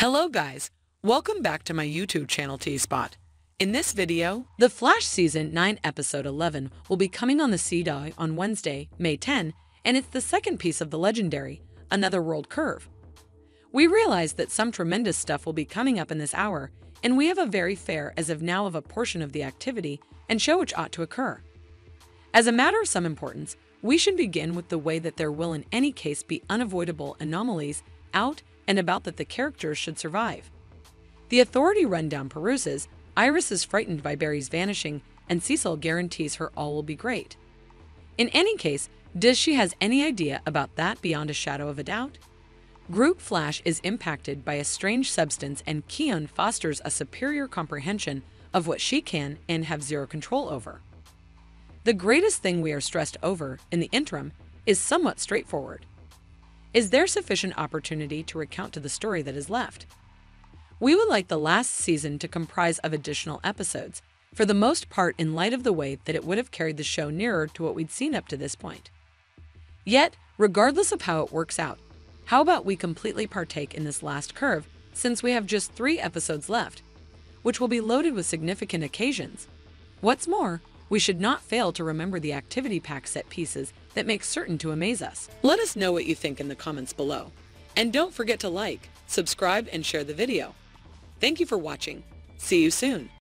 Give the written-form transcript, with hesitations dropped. Hello guys, welcome back to my YouTube channel T Spot. In this video, The Flash Season 9 Episode 11 will be coming on the CW on Wednesday, May 10, and it's the second piece of the legendary, Another World Curve. We realize that some tremendous stuff will be coming up in this hour, and we have a very fair as of now of a portion of the activity and show which ought to occur. As a matter of some importance, we should begin with the way that there will in any case be unavoidable anomalies out and about that the characters should survive. The authority rundown peruses, Iris is frightened by Barry's vanishing, and Cecil guarantees her all will be great. In any case, does she has any idea about that beyond a shadow of a doubt? Group Flash is impacted by a strange substance and Keon fosters a superior comprehension of what she can and have zero control over. The greatest thing we are stressed over, in the interim, is somewhat straightforward. Is there sufficient opportunity to recount to the story that is left? We would like the last season to comprise of additional episodes, for the most part in light of the way that it would have carried the show nearer to what we'd seen up to this point. Yet, regardless of how it works out, how about we completely partake in this last curve, since we have just 3 episodes left, which will be loaded with significant occasions. What's more, we should not fail to remember the activity pack set pieces that make certain to amaze us. Let us know what you think in the comments below. And don't forget to like, subscribe, and share the video. Thank you for watching. See you soon.